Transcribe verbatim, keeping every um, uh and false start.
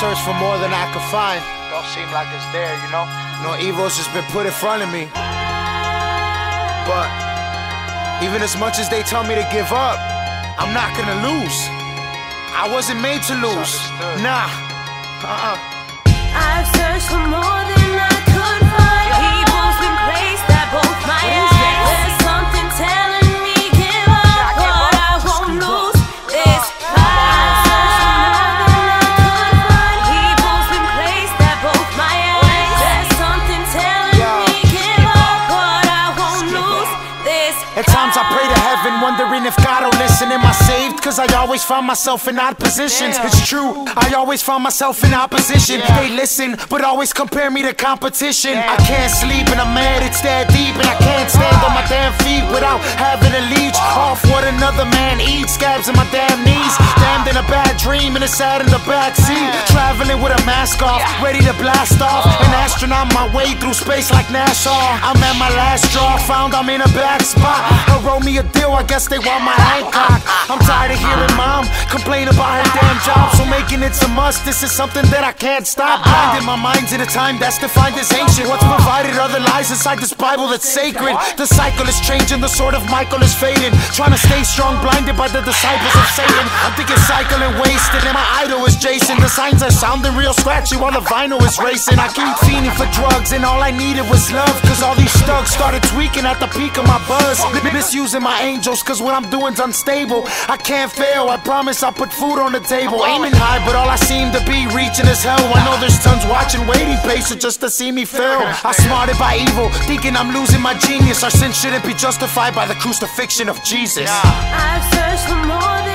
search for more than I could find. Don't seem like it's there, you know? No evil's just been put in front of me. But even as much as they tell me to give up, I'm not gonna lose. I wasn't made to lose. Nah. Uh-uh. I've searched for more than I could find. Evil's been placed at both my eyes. There's something telling me give up, but I won't lose this fight. I've searched for more than I could find. Evil's been placed at both my eyes. There's something telling me give up, but I won't lose this fight. At times I pray to heaven, wondering if God'll listen. Am I saved? Cause I always find myself in odd positions. Damn. It's true, I always find myself in opposition. Yeah. They listen, but always compare me to competition. Damn. I can't sleep and I'm mad it's that deep. And I can't stand on my damn feet without having a leech. Off what another man eats, scabs in my damn knees. Damned in a bad dream and it's sad in the backseat. Traveling with a mask off, ready to blast off. An astronaut my way through space like NASA. I'm at my last straw, found I'm in a bad spot. I wrote me a deal, I guess they want my Hancock. I'm tired of hearing mom complain about her damn job, so making it's a must. This is something that I can't stop. Blinding my mind to the time that's defined as ancient. What's provided other lies inside this Bible that's sacred. The cycle is changing, the sword of Michael is fading. Trying to stay strong, blinded by the disciples of Satan. I'm thinking cycle and wasting, and my idol is Jason. The signs are sounding real scratchy while the vinyl is racing. I keep fiending for drugs and all I needed was love, cause all these thugs started tweaking at the peak of my buzz. Misusing my anger, cause what I'm doing's unstable. I can't fail, I promise I'll put food on the table. Aiming high, but all I seem to be reaching is hell. I know there's tons watching, waiting patient just to see me fail. I smarted by evil, thinking I'm losing my genius. Our sin shouldn't be justified by the crucifixion of Jesus. I've searched for more than